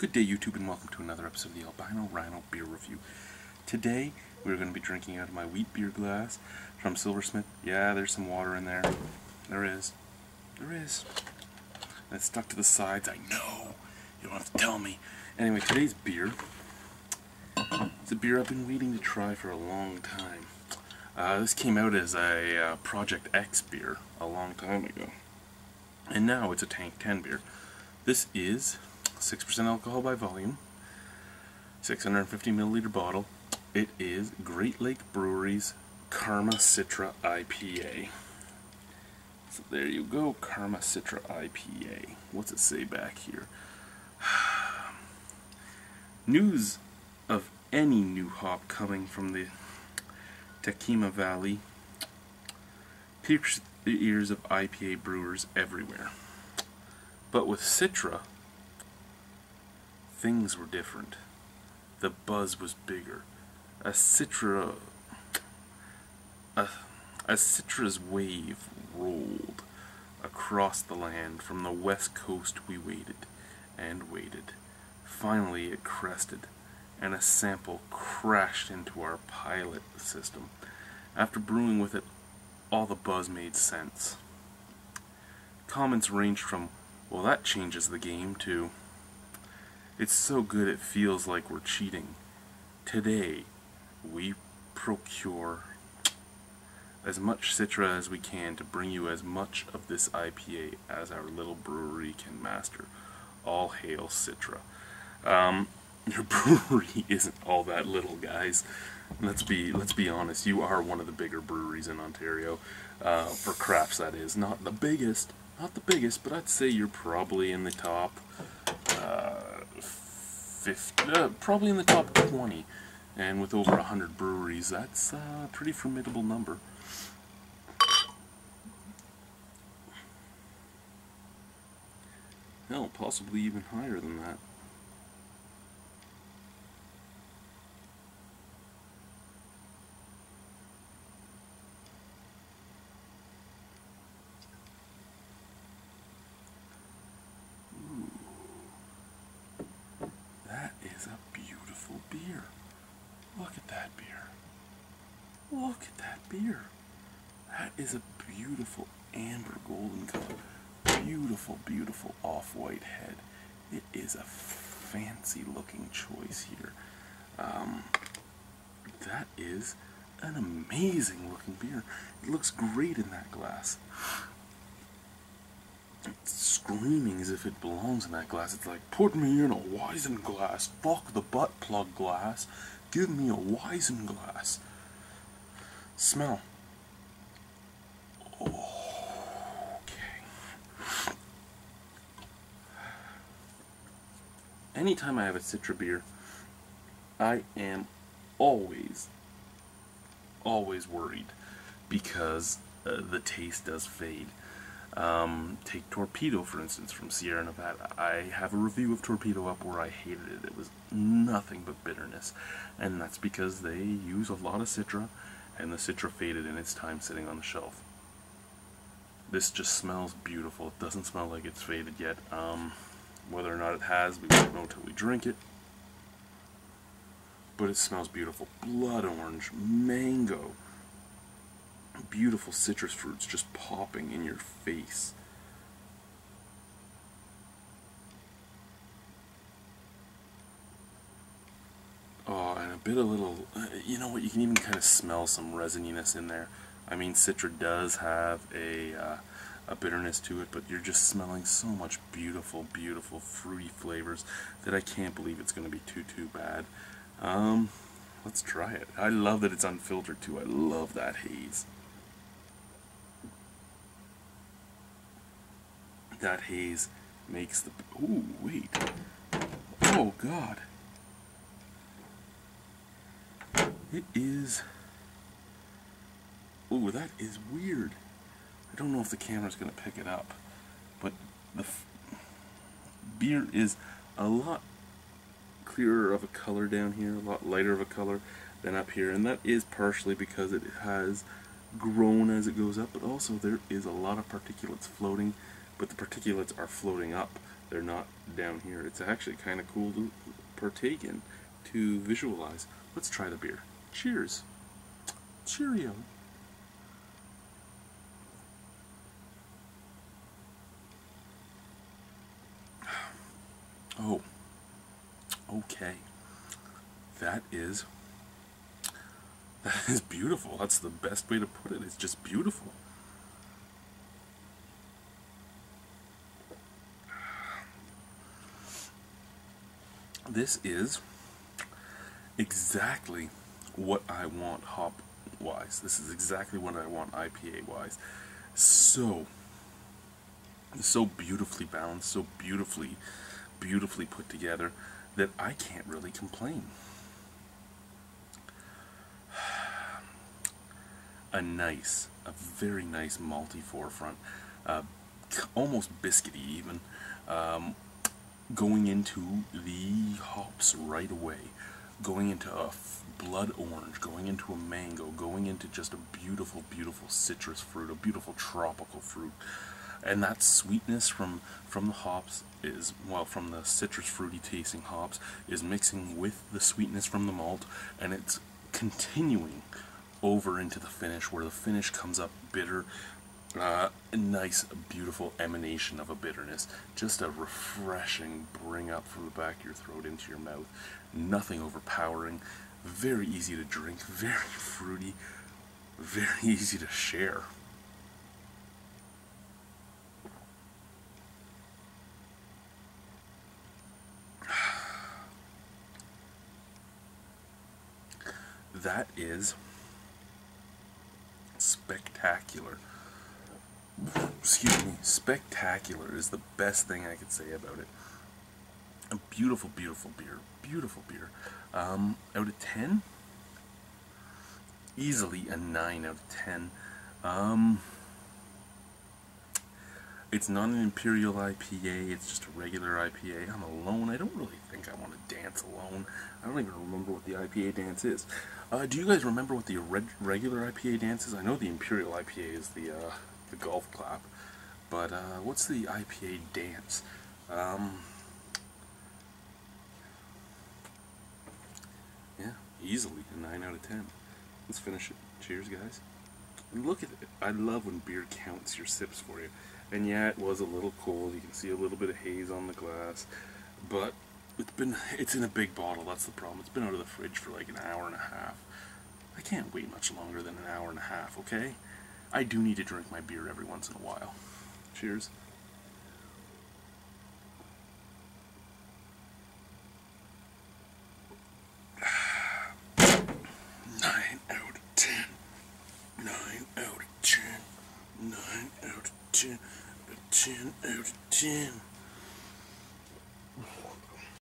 Good day, YouTube, and welcome to another episode of the Albino Rhino Beer Review. Today, we're going to be drinking out of my wheat beer glass from Silversmith. Yeah, there's some water in there. There is. And it's stuck to the sides. I know. You don't have to tell me. Anyway, today's beer. It's a beer I've been waiting to try for a long time. This came out as a Project X beer a long time ago. And now it's a Tank 10 beer. This is 6% alcohol by volume, 650 milliliter bottle. It is Great Lakes Brewery's Karma Citra IPA. So there you go, Karma Citra IPA. What's it say back here? News of any new hop coming from the Yakima Valley pierced the ears of IPA brewers everywhere. But with Citra, things were different. The buzz was bigger. A Citra's wave rolled across the land. From the west coast we waited and waited. Finally it crested, and a sample crashed into our pilot system. After brewing with it, all the buzz made sense. Comments ranged from, "Well, that changes the game," to, "It's so good it feels like we're cheating." Today, we procure as much Citra as we can to bring you as much of this IPA as our little brewery can master. All hail Citra. Your brewery isn't all that little, guys. Let's be honest. You are one of the bigger breweries in Ontario, for crafts, that is. Not the biggest, but I'd say you're probably in the top 50, probably in the top 20, and with over 100 breweries, that's a pretty formidable number. Hell, possibly even higher than that. Is a beautiful beer. Look at that beer. Look at that beer. That is a beautiful amber golden color. Beautiful, beautiful off-white head. It is a fancy looking choice here. That is an amazing looking beer. It looks great in that glass. It's screaming as if it belongs in that glass. It's like, "Put me in a Weizen glass. Fuck the butt plug glass. Give me a Weizen glass." Smell. Okay. Anytime I have a Citra beer, I am always worried because the taste does fade. Take Torpedo, for instance, from Sierra Nevada. I have a review of Torpedo up where I hated it. It was nothing but bitterness, and that's because they use a lot of Citra, and the Citra faded in its time sitting on the shelf. This just smells beautiful. It doesn't smell like it's faded yet. Whether or not it has, we won't know until we drink it, but it smells beautiful. Blood orange, mango, beautiful citrus fruits just popping in your face. Oh, and a bit of little, you know what, you can even kind of smell some resininess in there. I mean, Citra does have a bitterness to it, but you're just smelling so much beautiful, beautiful fruity flavors that I can't believe it's going to be too bad. Let's try it. I love that it's unfiltered too. I love that haze. That haze makes the... Ooh, wait. Oh, God. It is... Ooh, that is weird. I don't know if the camera's going to pick it up, but the beer is a lot clearer of a color down here, a lot lighter of a color than up here, and that is partially because it has grown as it goes up, but also there is a lot of particulates floating. But the particulates are floating up They're not down here. It's actually kind of cool to partake in, to visualize. Let's try the beer. Cheers. Cheerio. Oh, okay. That is beautiful. That's the best way to put it. It's just beautiful. This is exactly what I want hop-wise. This is exactly what I want IPA-wise. So beautifully balanced, so beautifully put together that I can't really complain. A very nice malty forefront, almost biscuity even, going into the hops right away, going into a blood orange, going into a mango, going into just a beautiful citrus fruit, a beautiful tropical fruit. And that sweetness from the hops is, well, from the citrus fruity tasting hops is mixing with the sweetness from the malt, and it's continuing over into the finish, where the finish comes up bitter, a nice beautiful emanation of a bitterness, just a refreshing bring up from the back of your throat into your mouth. Nothing overpowering, very easy to drink, very fruity, very easy to share. That is spectacular. Excuse me. Spectacular is the best thing I could say about it. A beautiful beer. Beautiful beer. Out of 10? Easily a 9 out of 10. It's not an Imperial IPA, it's just a regular IPA. I'm alone. I don't really think I want to dance alone. I don't even remember what the IPA dance is. Do you guys remember what the regular IPA dance is? I know the Imperial IPA is the golf clap, but what's the IPA dance? Yeah, easily a 9 out of 10. Let's finish it. Cheers, guys. And look at it. I love when beer counts your sips for you. And yeah, it was a little cold. You can see a little bit of haze on the glass, but it's in a big bottle. That's the problem. It's been out of the fridge for like an hour and a half. I can't wait much longer than an hour and a half, okay? I do need to drink my beer every once in a while. Cheers. A 10 out of 10.